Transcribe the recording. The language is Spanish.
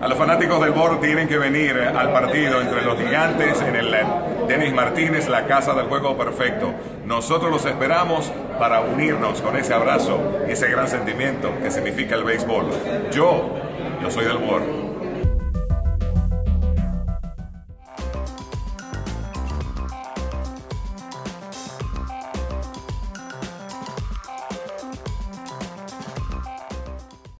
A los fanáticos del Bóer tienen que venir al partido entre los gigantes en el Dennis Martínez, la casa del juego perfecto. Nosotros los esperamos para unirnos con ese abrazo y ese gran sentimiento que significa el béisbol. Yo soy del Bóer.